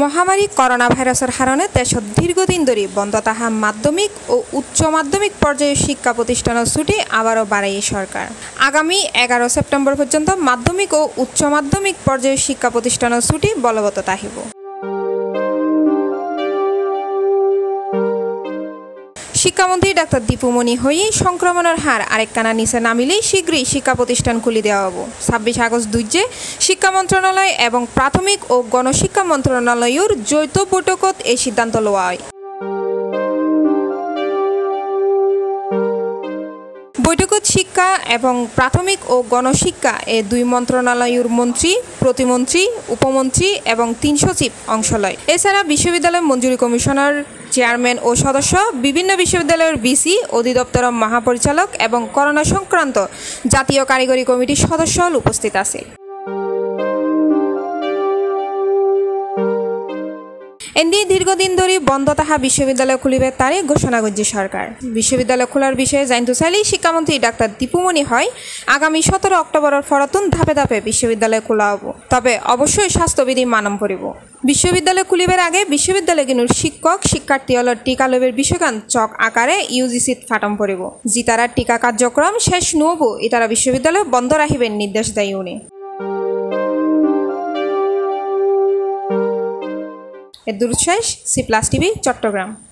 মহামারী করোনা ভাইরাসের কারণে দেশত দীর্ঘদিন ধরে বন্ধ তাহা মাধ্যমিক ও উচ্চ মাধ্যমিক পর্যায়ে শিক্ষা প্রতিষ্ঠানের ছুটি আবারও বাড়ায় সরকার। আগামী 11 সেপ্টেম্বর পর্যন্ত মাধ্যমিক ও উচ্চ মাধ্যমিক পর্যায়ে শিক্ষা প্রতিষ্ঠানের ছুটি বলবৎ থাকিব। শিক্ষামন্ত্রী ডাক্তার দীপুমণি হয়ে সংক্রমণের হার আরেকখানা নিচে নামিলেই শীঘ্রই শিক্ষা প্রতিষ্ঠান খুলে দেওয়া হব। 26 আগস্ট দুর্যে শিক্ষা মন্ত্রণালয় এবং প্রাথমিক ও গণশিক্ষা মন্ত্রণালয়ের যৌথ বৈঠকত এই সিদ্ধান্ত লওয়া হয়। বৈঠকত শিক্ষা এবং প্রাথমিক ও গণশিক্ষা এ দুই মন্ত্রণালয়ের মন্ত্রী, প্রতিমন্ত্রী, উপমন্ত্রী এবং 3 সচিব অংশ লয়। এছাড়া বিশ্ববিদ্যালয় মঞ্জুরি কমিশনার, চেয়ারম্যান ও সদস্য, বিভিন্ন বিশ্ববিদ্যালয়ের ভিসি, অধিদপ্তর মহাপরিচালক এবং করোনা সংক্রান্ত জাতীয় কারিগরি কমিটির সদস্য উপস্থিত আছে। এদিকে দীর্ঘদিন ধরে বন্ধ তাহা বিশ্ববিদ্যালয় খুলিবে তারে ঘোষণা করছে সরকার। বিশ্ববিদ্যালয় খোলার বিষয়ে জানতে চাইলেই শিক্ষামন্ত্রী ডাক্তার দীপুমণি হয় আগামী 17 অক্টোবরের ফরাতুন ধাপে ধাপে বিশ্ববিদ্যালয় খোলা হব, তবে অবশ্যই স্বাস্থ্যবিধি মানন করিব। বিশ্ববিদ্যালয় খুলিবার আগে বিশ্ববিদ্যালয়গুলির শিক্ষক শিক্ষার্থী হল টিকা লবের বিষয়কান চক আকারে ইউজিসিত ফাটম পড়িব। জিতারা টিকা কার্যক্রম শেষ নহব ইতারা বিশ্ববিদ্যালয় বন্ধ রাখিবেন নির্দেশ দেয় উনি। দুরশেষ, সিপ্লাস টিভি, চট্টগ্রাম।